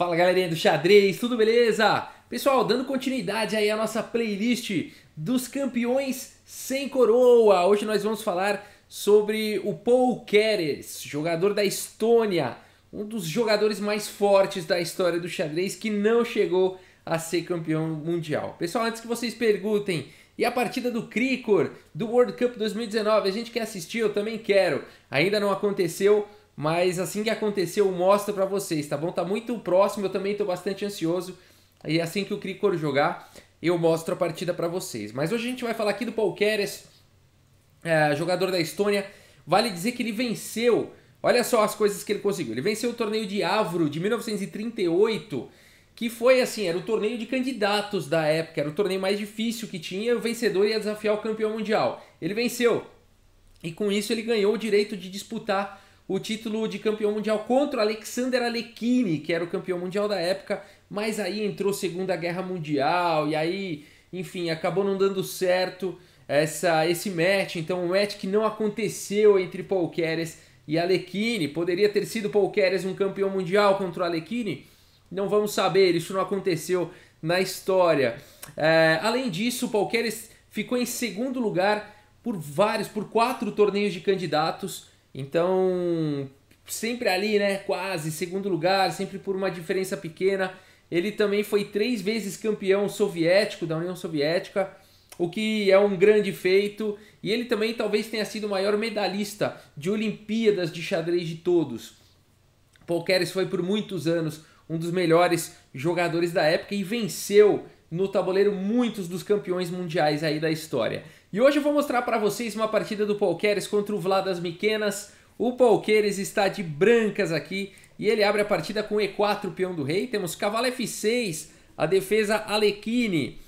Fala galerinha do xadrez, tudo beleza? Pessoal, dando continuidade aí à nossa playlist dos campeões sem coroa. Hoje nós vamos falar sobre o Paul Keres, jogador da Estônia, um dos jogadores mais fortes da história do xadrez que não chegou a ser campeão mundial. Pessoal, antes que vocês perguntem, e a partida do Krikor do World Cup 2019, a gente quer assistir? Eu também quero. Ainda não aconteceu, mas assim que aconteceu eu mostro pra vocês, tá bom? Tá muito próximo, eu também tô bastante ansioso. E assim que o Krikor jogar, eu mostro a partida pra vocês. Mas hoje a gente vai falar aqui do Paul Keres, jogador da Estônia. Vale dizer que ele venceu, olha só as coisas que ele conseguiu. Ele venceu o torneio de Avro de 1938, que foi assim, era o torneio de candidatos da época. Era o torneio mais difícil que tinha, o vencedor ia desafiar o campeão mundial. Ele venceu, e com isso ele ganhou o direito de disputar o título de campeão mundial contra o Alexander Alekhine, que era o campeão mundial da época, mas aí entrou Segunda Guerra Mundial, e aí, enfim, acabou não dando certo esse match. Então um match que não aconteceu entre Paul Keres e Alekhine. Poderia ter sido Paul Keres um campeão mundial contra o Alekhine? Não vamos saber, isso não aconteceu na história. Além disso, Paul Keres ficou em segundo lugar por quatro torneios de candidatos. Então, sempre ali, né, quase segundo lugar, sempre por uma diferença pequena. Ele também foi 3 vezes campeão soviético da União Soviética, o que é um grande feito. E ele também talvez tenha sido o maior medalhista de Olimpíadas de xadrez de todos. Paul Keres foi por muitos anos um dos melhores jogadores da época e venceu no tabuleiro muitos dos campeões mundiais aí da história. E hoje eu vou mostrar para vocês uma partida do Paul Keres contra o Vladas Mikenas. O Paul Keres está de brancas aqui e ele abre a partida com E4, peão do rei. Temos cavalo F6, a defesa Alekhine.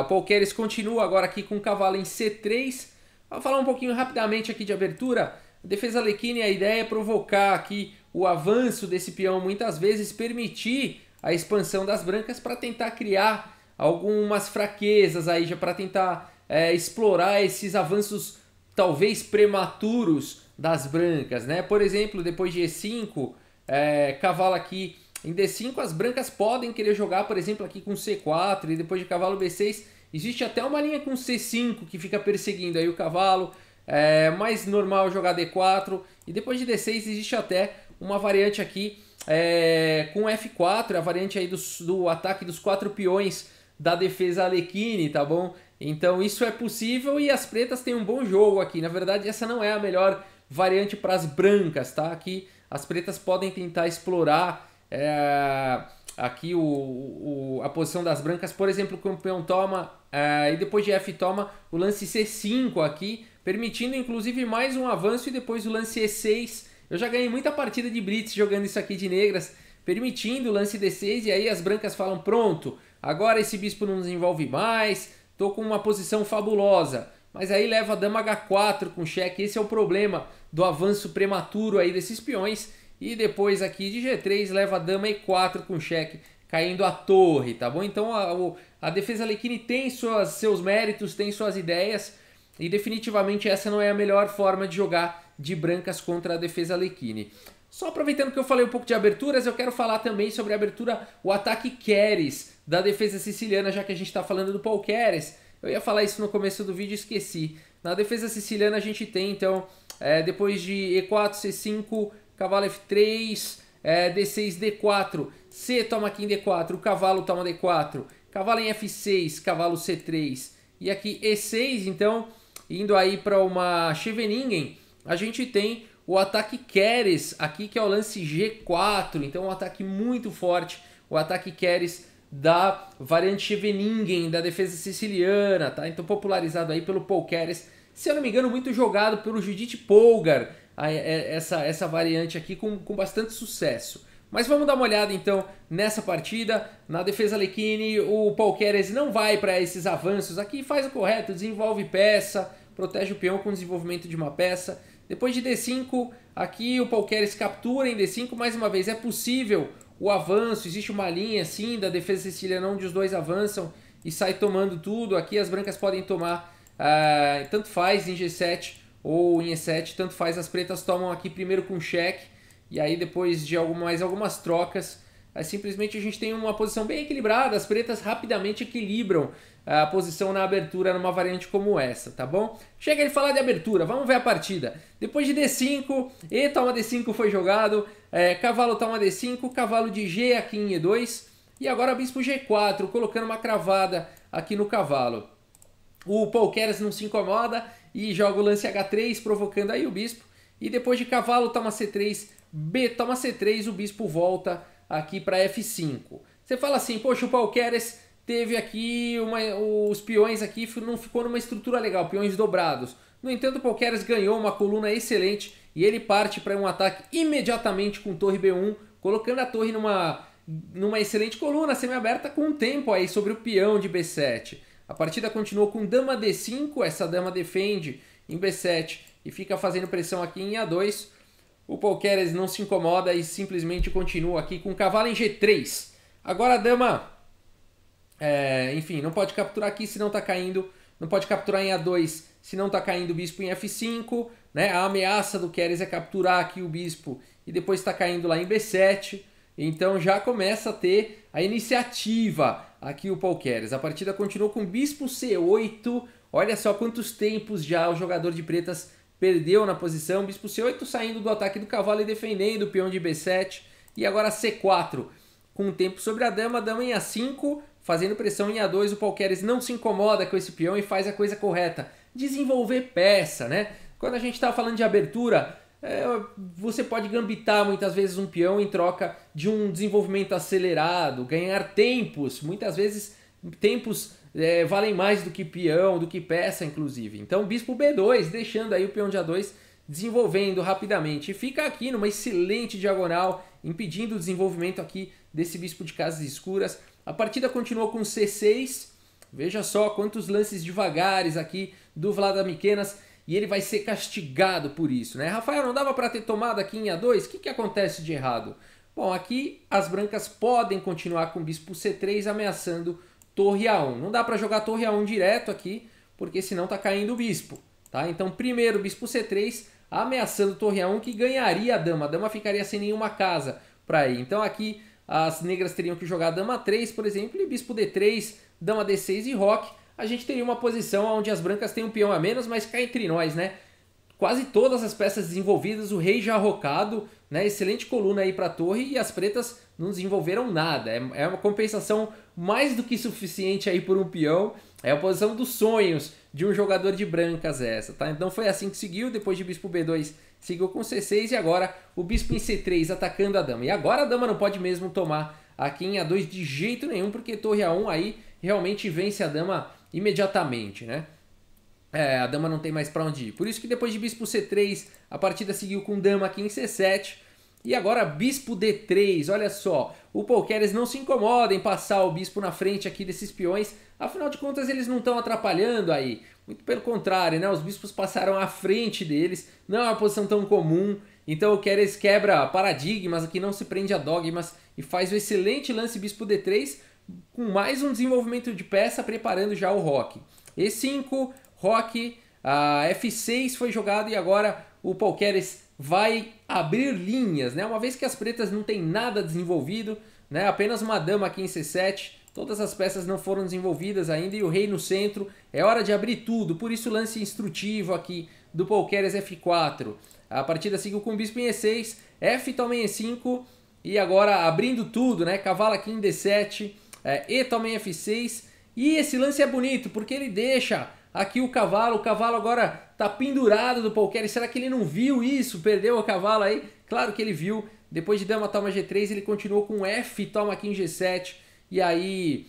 O Paul Keres continua agora aqui com o cavalo em C3. Vou falar um pouquinho rapidamente aqui de abertura. A defesa Alekhine, a ideia é provocar aqui o avanço desse peão muitas vezes, permitir a expansão das brancas para tentar criar algumas fraquezas aí, já para tentar explorar esses avanços talvez prematuros das brancas, né? Por exemplo, depois de E5, cavalo aqui em D5, as brancas podem querer jogar, por exemplo, aqui com C4, e depois de cavalo B6, existe até uma linha com C5 que fica perseguindo aí o cavalo. É mais normal jogar D4, e depois de D6 existe até uma variante aqui com F4, a variante aí do ataque dos 4 peões da defesa Alekhine, tá bom? Então isso é possível e as pretas têm um bom jogo aqui. Na verdade essa não é a melhor variante para as brancas, tá? Aqui as pretas podem tentar explorar aqui a posição das brancas. Por exemplo, o peão toma e depois de F toma o lance C5 aqui, permitindo inclusive mais um avanço e depois o lance E6. Eu já ganhei muita partida de blitz jogando isso aqui de negras, permitindo o lance D6 e aí as brancas falam, pronto, agora esse bispo não nos envolve mais, tô com uma posição fabulosa. Mas aí leva a dama H4 com cheque, esse é o problema do avanço prematuro aí desses peões. E depois aqui de G3 leva a dama E4 com cheque, caindo a torre, tá bom? Então a defesa Alekhine tem seus méritos, tem suas ideias, e definitivamente essa não é a melhor forma de jogar de brancas contra a defesa Alekhine. Só aproveitando que eu falei um pouco de aberturas, eu quero falar também sobre a abertura, o ataque Keres da defesa siciliana, já que a gente está falando do Paul Keres. Eu ia falar isso no começo do vídeo e esqueci. Na defesa siciliana a gente tem, então, depois de E4, C5, cavalo F3, D6, D4, C toma aqui em D4, o cavalo toma D4, cavalo em F6, cavalo C3, e aqui E6, então, indo aí para uma Scheveningen, a gente tem o ataque Keres aqui, que é o lance G4, então um ataque muito forte, o ataque Keres da variante Scheveningen, da defesa siciliana, tá? Então popularizado aí pelo Paul Keres, se eu não me engano muito jogado pelo Judit Polgar, essa variante aqui com bastante sucesso. Mas vamos dar uma olhada então nessa partida. Na defesa Alekhine, o Paul Keres não vai para esses avanços aqui, faz o correto, desenvolve peça, protege o peão com o desenvolvimento de uma peça. Depois de D5, aqui o Paul Keres captura em D5, mais uma vez é possível o avanço, existe uma linha assim da defesa siciliana onde os dois avançam e sai tomando tudo. Aqui as brancas podem tomar, tanto faz em G7 ou em E7, tanto faz, as pretas tomam aqui primeiro com cheque, e aí depois de mais algumas trocas Simplesmente a gente tem uma posição bem equilibrada, as pretas rapidamente equilibram a posição na abertura numa variante como essa, tá bom? Chega de falar de abertura, vamos ver a partida. Depois de D5, E toma D5 foi jogado, cavalo toma D5, cavalo de G aqui em E2, e agora bispo G4, colocando uma cravada aqui no cavalo. O Paul Keres não se incomoda e joga o lance H3, provocando aí o bispo, e depois de cavalo toma C3, B toma C3, o bispo volta aqui para F5. Você fala assim, poxa, o Paul Keres teve aqui os peões aqui, não ficou numa estrutura legal, peões dobrados. No entanto, o Paul Keres ganhou uma coluna excelente e ele parte para um ataque imediatamente com torre B1, colocando a torre numa excelente coluna semiaberta com um tempo aí sobre o peão de B7. A partida continuou com dama D5, essa dama defende em B7 e fica fazendo pressão aqui em A2. O Paul Keres não se incomoda e simplesmente continua aqui com cavalo em G3. Agora a dama, enfim, não pode capturar aqui se não está caindo, não pode capturar em A2 se não está caindo o bispo em F5, né? A ameaça do Keres é capturar aqui o bispo e depois está caindo lá em B7. Então já começa a ter a iniciativa aqui o Paul Keres. A partida continuou com bispo C8. Olha só quantos tempos já o jogador de pretas perdeu na posição. Bispo C8 saindo do ataque do cavalo e defendendo o peão de B7. E agora C4 com tempo sobre a dama em A5, fazendo pressão em A2. O Paul Keres não se incomoda com esse peão e faz a coisa correta. Desenvolver peça, né? Quando a gente está falando de abertura, você pode gambitar muitas vezes um peão em troca de um desenvolvimento acelerado, ganhar tempos, muitas vezes tempos valem mais do que peão, do que peça inclusive. Então bispo B2, deixando aí o peão de A2 desenvolvendo rapidamente, e fica aqui numa excelente diagonal, impedindo o desenvolvimento aqui desse bispo de casas escuras. A partida continuou com C6, veja só quantos lances devagares aqui do Vladas Mikenas, e ele vai ser castigado por isso, né? Rafael, não dava para ter tomado aqui em A2? O que acontece de errado? Bom, aqui as brancas podem continuar com o bispo C3 ameaçando torre A1. Não dá para jogar torre A1 direto aqui, porque senão tá caindo o bispo, tá? Então primeiro bispo C3 ameaçando torre A1, que ganharia a dama ficaria sem nenhuma casa para ir. Então aqui as negras teriam que jogar dama 3, por exemplo, e bispo D3, dama D6 e roque. A gente teria uma posição onde as brancas têm um peão a menos, mas cá entre nós, né? Quase todas as peças desenvolvidas, o rei já arrocado, né? Excelente coluna aí para a torre, e as pretas não desenvolveram nada. É uma compensação mais do que suficiente aí por um peão. É a posição dos sonhos de um jogador de brancas essa, tá? Então foi assim que seguiu, depois de bispo B2 seguiu com C6, e agora o bispo em C3 atacando a dama. E agora a dama não pode mesmo tomar aqui em A2 de jeito nenhum, porque torre A1 aí realmente vence a dama imediatamente, né? A dama não tem mais para onde ir. Por isso que depois de bispo C3, a partida seguiu com dama aqui em C7. E agora bispo D3, olha só. O Paul Keres não se incomoda em passar o bispo na frente aqui desses peões. Afinal de contas, eles não estão atrapalhando aí. Muito pelo contrário, né? Os bispos passaram à frente deles. Não é uma posição tão comum. Então o Keres quebra paradigmas aqui, não se prende a dogmas e faz o excelente lance bispo D3, com mais um desenvolvimento de peça, preparando já o roque. E5, roque, F6 foi jogado, e agora o Paul Keres vai abrir linhas, né? Uma vez que as pretas não tem nada desenvolvido, né? Apenas uma dama aqui em C7, todas as peças não foram desenvolvidas ainda, e o rei no centro, é hora de abrir tudo. Por isso o lance instrutivo aqui do Paul Keres F4. A partida seguiu com o bispo em E6, F toma em E5, e agora abrindo tudo, né? Cavalo aqui em D7, E toma em F6, e esse lance é bonito, porque ele deixa aqui o cavalo agora tá pendurado do Paul Keres. Será que ele não viu isso? Perdeu o cavalo aí? Claro que ele viu. Depois de dama toma G3, ele continuou com F, toma aqui em G7, e aí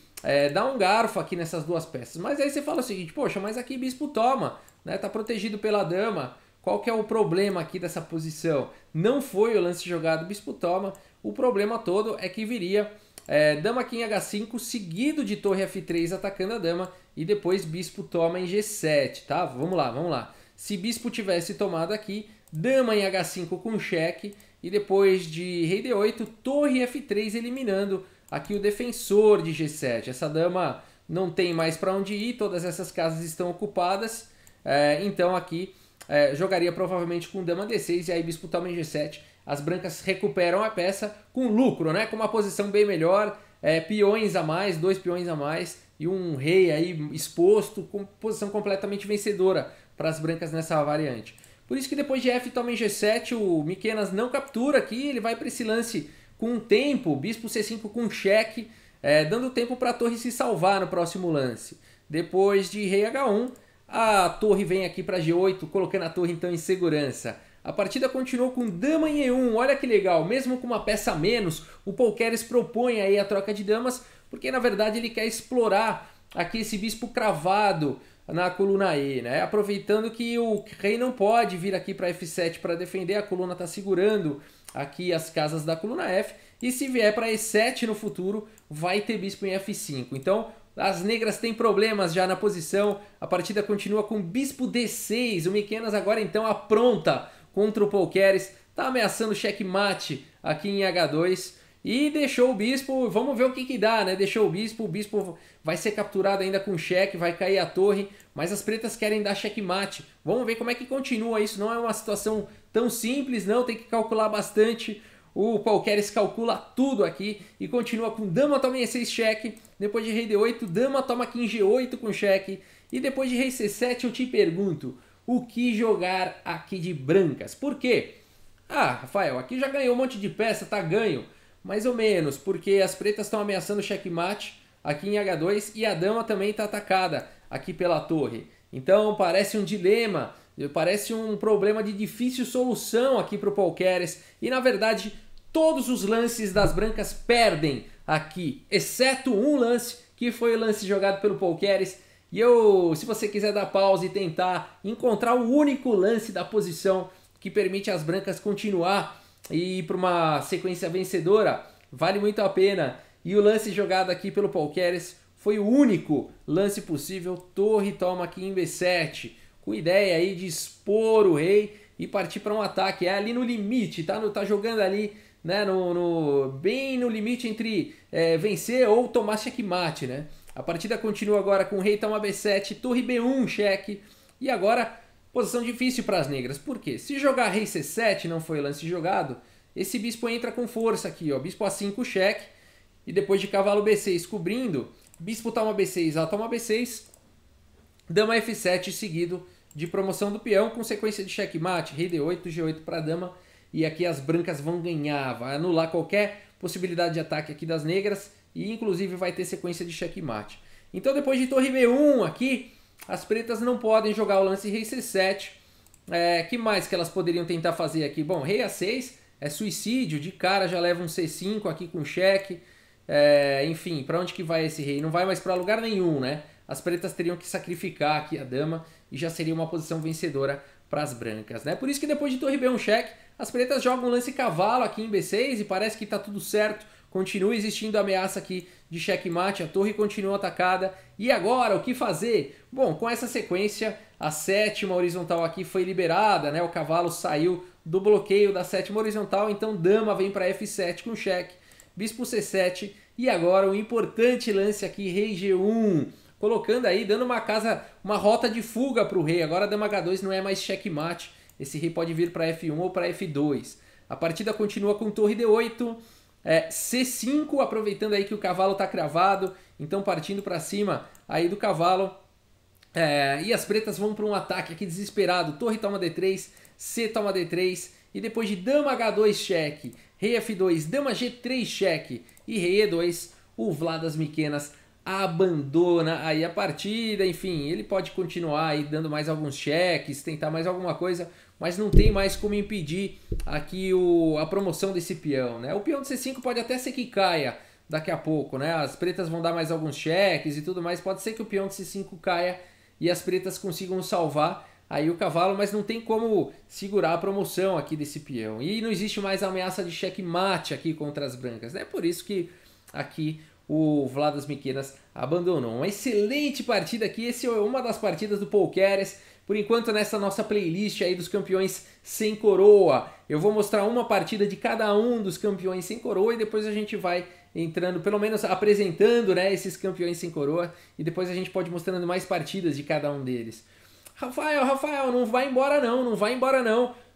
dá um garfo aqui nessas duas peças. Mas aí você fala o seguinte, poxa, mas aqui bispo toma, né? Tá protegido pela dama, qual que é o problema aqui dessa posição? Não foi o lance jogado, bispo toma, o problema todo é que viria dama aqui em H5, seguido de torre F3 atacando a dama, e depois bispo toma em G7, tá? Vamos lá. Se bispo tivesse tomado aqui, dama em H5 com cheque, e depois de rei D8, torre F3, eliminando aqui o defensor de G7. Essa dama não tem mais para onde ir, todas essas casas estão ocupadas, então aqui jogaria provavelmente com dama D6, e aí bispo toma em G7. As brancas recuperam a peça com lucro, né? Com uma posição bem melhor, peões a mais, 2 peões a mais e um rei aí exposto, com posição completamente vencedora para as brancas nessa variante. Por isso que depois de F toma em G7, o Mikenas não captura aqui, ele vai para esse lance com tempo, bispo C5 com cheque, dando tempo para a torre se salvar no próximo lance. Depois de rei H1, a torre vem aqui para G8, colocando a torre então em segurança. A partida continuou com dama em E1, olha que legal, mesmo com uma peça a menos, o Paul Keres propõe aí a troca de damas, porque na verdade ele quer explorar aqui esse bispo cravado na coluna E, né? Aproveitando que o rei não pode vir aqui para F7 para defender, a coluna está segurando aqui as casas da coluna F, e se vier para E7 no futuro, vai ter bispo em F5. Então, as negras têm problemas já na posição, a partida continua com bispo D6, o Mikenas agora então apronta contra o Paul Keres, tá ameaçando checkmate aqui em H2 e deixou o bispo, vamos ver o que dá, né? Deixou o bispo vai ser capturado ainda com cheque, vai cair a torre, mas as pretas querem dar checkmate. Vamos ver como é que continua isso, não é uma situação tão simples, não, tem que calcular bastante. O Paul Keres calcula tudo aqui e continua com dama toma em E6 cheque, depois de rei D8, dama toma aqui em G8 com cheque e depois de rei C7 eu te pergunto, o que jogar aqui de brancas? Por quê? Ah, Rafael, aqui já ganhou um monte de peça, tá ganho. Mais ou menos, porque as pretas estão ameaçando o checkmate aqui em H2 e a dama também está atacada aqui pela torre. Então parece um dilema, parece um problema de difícil solução aqui para o Paul Keres. E na verdade todos os lances das brancas perdem aqui, exceto um lance que foi o lance jogado pelo Paul Keres. E se você quiser dar pausa e tentar encontrar o único lance da posição que permite as brancas continuar e ir para uma sequência vencedora, vale muito a pena. E o lance jogado aqui pelo Paul Keres foi o único lance possível. Torre toma aqui em B7, com ideia aí de expor o rei e partir para um ataque. É ali no limite, tá jogando ali, né, bem no limite entre vencer ou tomar checkmate, né? A partida continua agora com o rei toma B7, torre B1, cheque. E agora, posição difícil para as negras. Por quê? Se jogar rei C7, não foi lance jogado, esse bispo entra com força aqui, ó. Bispo A5, cheque. E depois de cavalo B6 cobrindo, bispo toma B6, ela toma B6. Dama F7 seguido de promoção do peão, com sequência de checkmate. Rei D8, G8 para dama. E aqui as brancas vão ganhar, vai anular qualquer possibilidade de ataque aqui das negras. E inclusive vai ter sequência de checkmate. Então depois de torre B1 aqui, as pretas não podem jogar o lance rei C7. Que mais que elas poderiam tentar fazer aqui? Bom, rei A6 é suicídio, de cara já leva um C5 aqui com cheque. Enfim, para onde que vai esse rei? Não vai mais para lugar nenhum, né? As pretas teriam que sacrificar aqui a dama e já seria uma posição vencedora para as brancas, né? Por isso que depois de torre B1 cheque, as pretas jogam o lance cavalo aqui em B6 e parece que está tudo certo. Continua existindo a ameaça aqui de checkmate, a torre continua atacada. E agora, o que fazer? Bom, com essa sequência, a sétima horizontal aqui foi liberada, né? O cavalo saiu do bloqueio da sétima horizontal, então dama vem para F7 com cheque, bispo C7. E agora o importante lance aqui, rei G1, colocando aí, dando uma rota de fuga para o rei. Agora a dama H2 não é mais checkmate, esse rei pode vir para F1 ou para F2. A partida continua com torre D8, C5, aproveitando aí que o cavalo está cravado, então partindo para cima aí do cavalo, e as pretas vão para um ataque aqui desesperado. Torre toma D3, C toma D3, e depois de dama H2 cheque, rei F2, dama G3 cheque e rei E2, o Vladas Mikenas abandona aí a partida. Enfim, ele pode continuar aí dando mais alguns cheques, tentar mais alguma coisa, mas não tem mais como impedir aqui a promoção desse peão, né? O peão de C5 pode até ser que caia daqui a pouco, né? As pretas vão dar mais alguns cheques e tudo mais. Pode ser que o peão de C5 caia e as pretas consigam salvar aí o cavalo, mas não tem como segurar a promoção aqui desse peão. E não existe mais ameaça de checkmate aqui contra as brancas, né? Por isso que aqui o Vladas Mikenas abandonou. Uma excelente partida aqui, essa é uma das partidas do Paul Keres. Por enquanto, nessa nossa playlist aí dos campeões sem coroa, eu vou mostrar uma partida de cada um dos campeões sem coroa e depois a gente vai entrando, pelo menos apresentando, né, esses campeões sem coroa, e depois a gente pode mostrando mais partidas de cada um deles. Rafael, não vai embora não,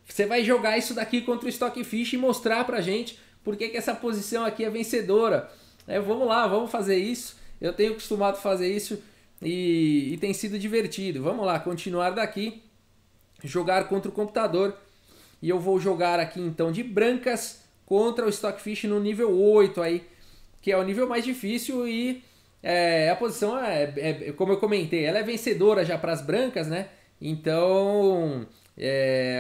Você vai jogar isso daqui contra o Stockfish e mostrar pra gente por que essa posição aqui é vencedora. É, vamos lá, vamos fazer isso. Eu tenho acostumado fazer isso e tem sido divertido. Vamos lá, continuar daqui. Jogar contra o computador. E eu vou jogar aqui então de brancas contra o Stockfish no nível 8 aí, que é o nível mais difícil e a posição como eu comentei, ela é vencedora já para as brancas, né? Então,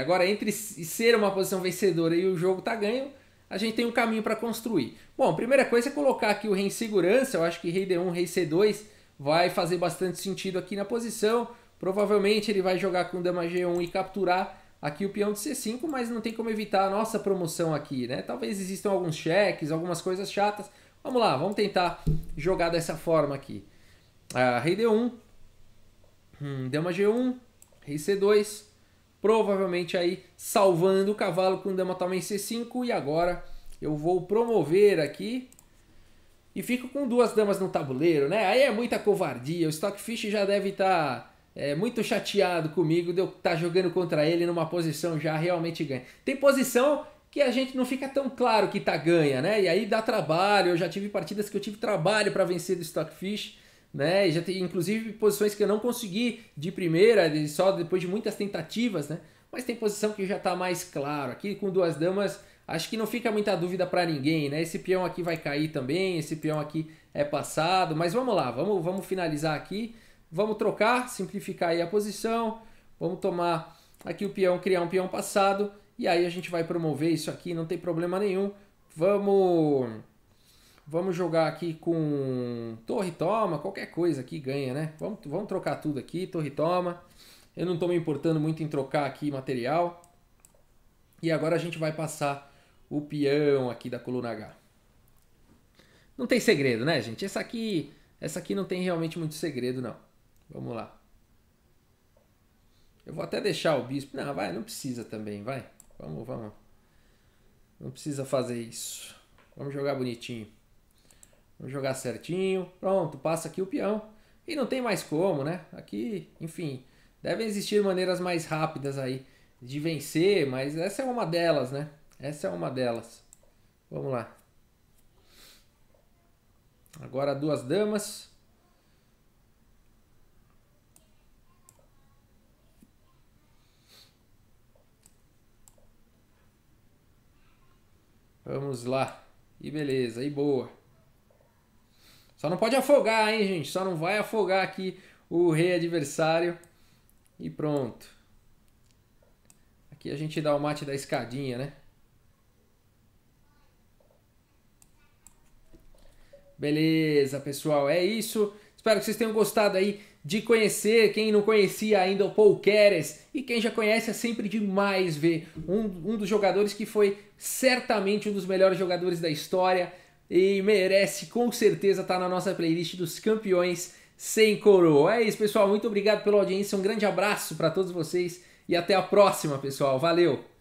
agora entre ser uma posição vencedora e o jogo tá ganho, a gente tem um caminho para construir. Bom, a primeira coisa é colocar aqui o rei em segurança. Eu acho que rei D1, rei C2 vai fazer bastante sentido aqui na posição. Provavelmente ele vai jogar com dama G1 e capturar aqui o peão de C5, mas não tem como evitar a nossa promoção aqui, né? Talvez existam alguns cheques, algumas coisas chatas. Vamos lá, vamos tentar jogar dessa forma aqui. Rei D1, dama G1, rei C2, provavelmente aí salvando o cavalo com dama também C5. E agora eu vou promover aqui e fico com duas damas no tabuleiro, né? Aí é muita covardia, o Stockfish já deve estar... muito chateado comigo de eu estar jogando contra ele numa posição já realmente ganha. Tem posição que a gente não fica tão claro que tá ganha, né? E aí dá trabalho. Eu já tive partidas que eu tive trabalho para vencer do Stockfish, né? E já tem, inclusive, posições que eu não consegui de primeira, só depois de muitas tentativas, né? Mas tem posição que já tá mais claro. Aqui com duas damas, acho que não fica muita dúvida para ninguém, né? Esse peão aqui vai cair também, esse peão aqui é passado. Mas vamos lá, vamos finalizar aqui. Vamos trocar, simplificar aí a posição. Vamos tomar aqui o peão, criar um peão passado. E aí a gente vai promover isso aqui, não tem problema nenhum. Vamos jogar aqui com torre toma, qualquer coisa aqui ganha, né? Vamos trocar tudo aqui, torre toma. Eu não estou me importando muito em trocar aqui material. E agora a gente vai passar o peão aqui da coluna H. Não tem segredo, né, gente? Essa aqui não tem realmente muito segredo, não. Vamos lá. Eu vou até deixar o bispo. Não, vai, não precisa também, vai. Vamos. Não precisa fazer isso. Vamos jogar bonitinho. Vamos jogar certinho. Pronto, passa aqui o peão. E não tem mais como, né? Aqui, enfim, devem existir maneiras mais rápidas aí de vencer, mas essa é uma delas, né? Essa é uma delas. Vamos lá. Agora duas damas. Vamos lá. E beleza, e boa. Só não pode afogar, hein, gente? Só não vai afogar aqui o rei adversário. E pronto. Aqui a gente dá o mate da escadinha, né? Beleza, pessoal. É isso. Espero que vocês tenham gostado aí de conhecer, quem não conhecia ainda, o Paul Keres, e quem já conhece é sempre demais ver um dos jogadores que foi certamente um dos melhores jogadores da história e merece com certeza estar na nossa playlist dos campeões sem coroa. É isso, pessoal, muito obrigado pela audiência, um grande abraço para todos vocês e até a próxima, pessoal, valeu!